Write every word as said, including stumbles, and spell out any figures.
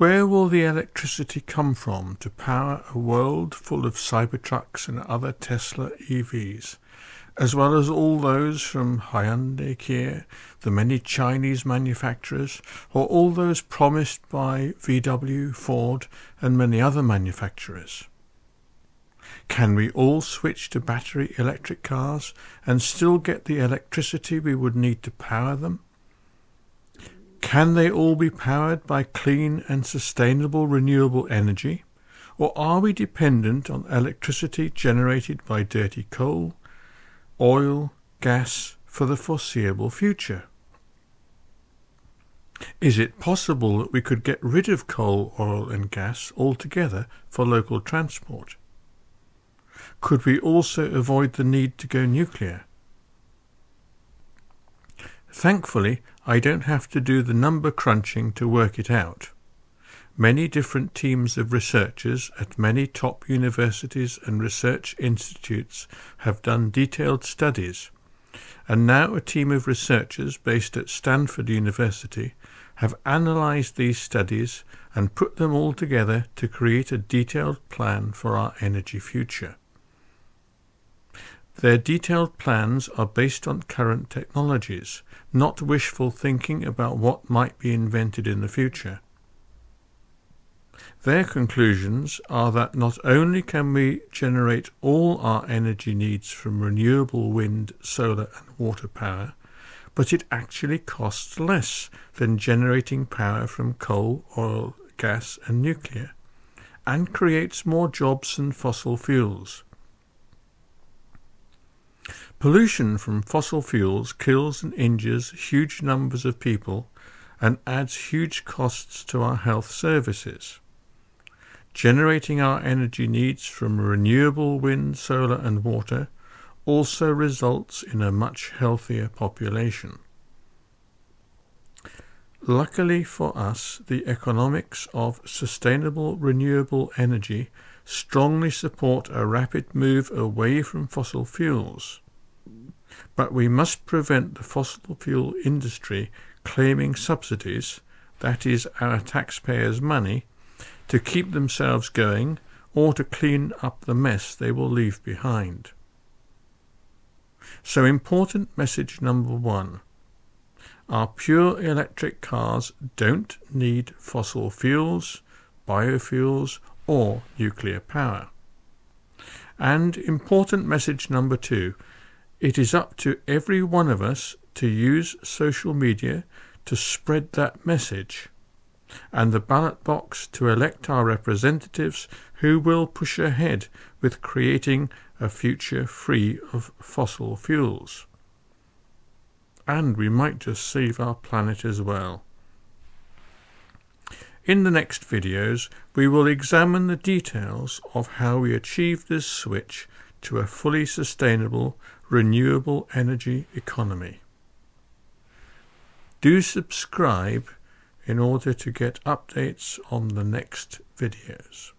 Where will the electricity come from to power a world full of Cybertrucks and other Tesla E Vs, as well as all those from Hyundai, Kia, the many Chinese manufacturers, or all those promised by V W, Ford, and many other manufacturers? Can we all switch to battery electric cars and still get the electricity we would need to power them? Can they all be powered by clean and sustainable renewable energy, or are we dependent on electricity generated by dirty coal, oil, gas for the foreseeable future? Is it possible that we could get rid of coal, oil and gas altogether for local transport? Could we also avoid the need to go nuclear? Thankfully, I don't have to do the number crunching to work it out. Many different teams of researchers at many top universities and research institutes have done detailed studies, and now a team of researchers based at Stanford University have analysed these studies and put them all together to create a detailed plan for our energy future. Their detailed plans are based on current technologies, not wishful thinking about what might be invented in the future. Their conclusions are that not only can we generate all our energy needs from renewable wind, solar and water power, but it actually costs less than generating power from coal, oil, gas and nuclear, and creates more jobs than fossil fuels. Pollution from fossil fuels kills and injures huge numbers of people and adds huge costs to our health services. Generating our energy needs from renewable wind, solar and water also results in a much healthier population. Luckily for us, the economics of sustainable renewable energy strongly support a rapid move away from fossil fuels. But we must prevent the fossil fuel industry claiming subsidies, that is our taxpayers' money, to keep themselves going or to clean up the mess they will leave behind. So important message number one. Our pure electric cars don't need fossil fuels, biofuels or nuclear power. And important message number two. It is up to every one of us to use social media to spread that message, and the ballot box to elect our representatives who will push ahead with creating a future free of fossil fuels. And we might just save our planet as well. In the next videos, we will examine the details of how we achieve this switch to a fully sustainable, renewable energy economy. Do subscribe in order to get updates on the next videos.